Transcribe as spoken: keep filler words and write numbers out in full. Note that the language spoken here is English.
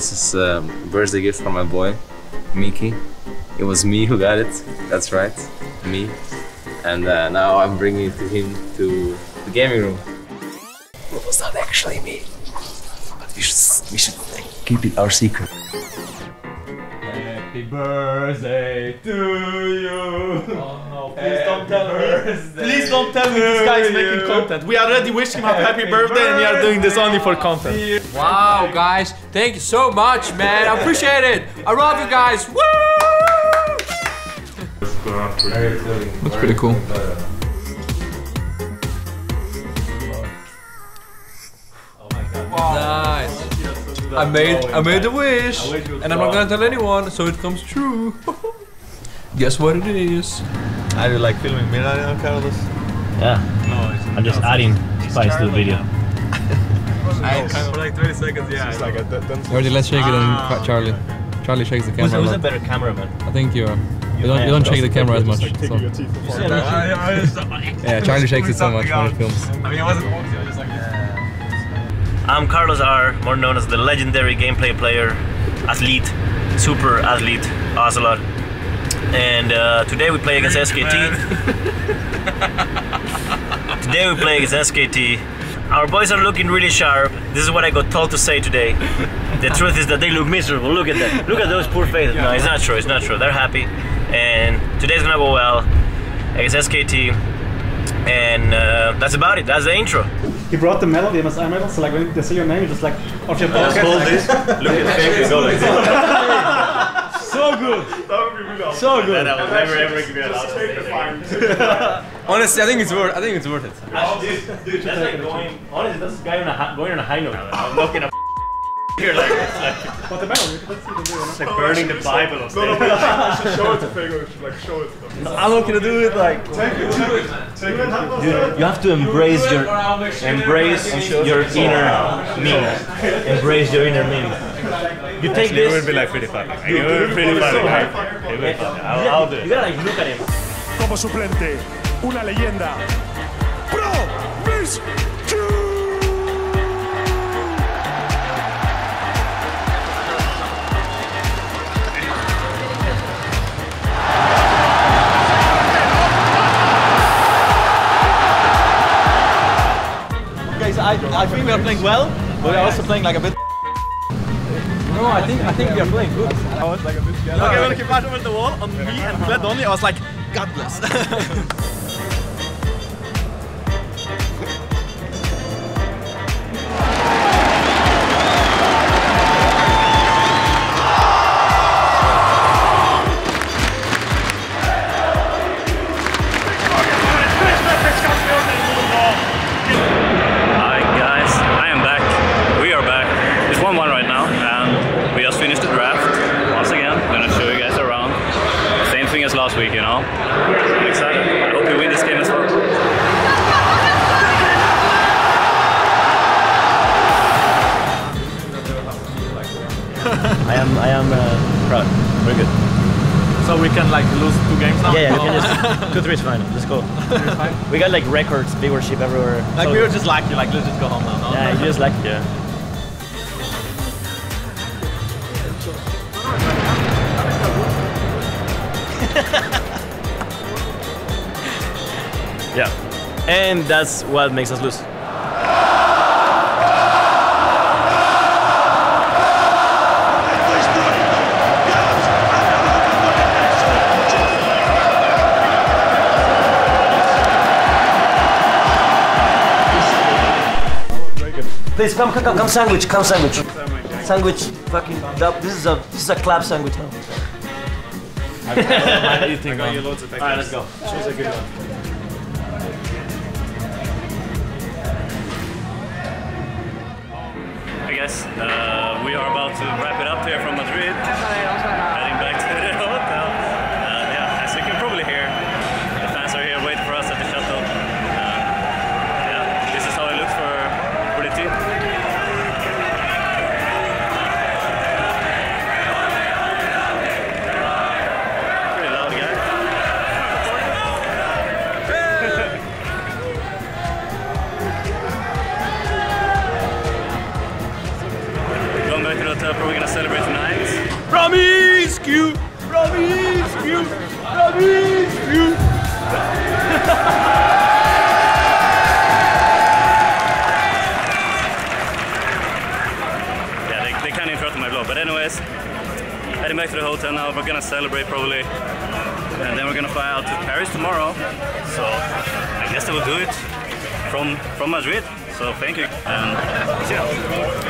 This is a birthday gift from my boy, Mikyx. It was me who got it, that's right, me. And uh, now I'm bringing it to him to the gaming room. It was not actually me, but we should, we should keep it our secret. Happy birthday to you! Oh no, please happy don't tell birthday. me! Please don't tell me this guy is making content! We already wished him a happy, happy birthday, birthday and we are doing this only for content! Wow guys, thank you so much man, I appreciate it! I love you guys! Woo! That's pretty cool. Oh my god. Wow. Nice! I made I made a wish, and I'm not gonna tell anyone, so it comes true. Guess what it is? I do like filming Milan and Carlos. Yeah. No, it's I'm just adding spice to the video. I kind of like twenty seconds, yeah. It's like a ten seconds. Already, let's shake it and Charlie. Charlie shakes the camera. Who's a better cameraman? I think you are. You don't you don't shake the camera as much. Yeah, Charlie shakes it so much when he films. I mean, it wasn't obvious. I just like. I'm Carlos R, more known as the legendary gameplay player, athlete, super athlete, Ocelot. And uh, today we play against S K T. Today we play against S K T. Our boys are looking really sharp. This is what I got told to say today. The truth is that they look miserable. Look at that. Look at those poor faces. No, it's not true. It's not true. They're happy. And today's gonna go well against S K T. And uh, that's about it, that's the intro. He brought the medal, the M S I medal, so like when they say your name, you're just like, off your pocket. Just hold this, look at the face, go like this. So good! So good! I will never ever give you an answer. Honestly, I think it's worth, I think it's worth it. Actually, dude, that's like going, honestly, that's going on a, going on a high note. I'm not gonna here like this. But the medal, it's like burning the Bible or something. I should show it to Fego, I should like show it to them. I'm not gonna do it like... Take it, take it. Dude, you have to embrace your embrace your inner me. Embrace your inner me. You take this. It will be like pretty funny. It will be pretty funny. It will be funny. I'll do it. You gotta like look at him. Como suplente, una leyenda. Pro Miss Q. I, I think we are playing well, but we are also playing like a bit. No, I think I think we are playing good. I was like a bit scared. Okay, when he passed over the wall on me and Kled only, I was like, God bless. Last week, you know. I'm excited. I hope you win this game as well. I am, I am uh, proud. We're good. So we can like lose two games now. Yeah, yeah. Oh. Just, two, three is fine. Let's go. We got like records, viewership everywhere. Like so we were just lucky. Like let's just go home now. No? Yeah, you just lucky. Yeah. Yeah, and that's what makes us lose. Please come, come, come, come sandwich, come sandwich, sandwich. Fucking, this is a, this is a club sandwich. I got you man. Loads of techniques. Alright, let's go. Choose a good one. Hey guys, uh, we are about to wrap it up here from Madrid. Heading back to the hotel. Uh, yeah, as you can probably hear, the fans are here waiting for us at the shuttle. Uh, yeah, this is how it looks for, for the team. We're gonna say celebrate probably. And then we're gonna fly out to Paris tomorrow. So I guess they will do it from, from Madrid. So thank you and see ya.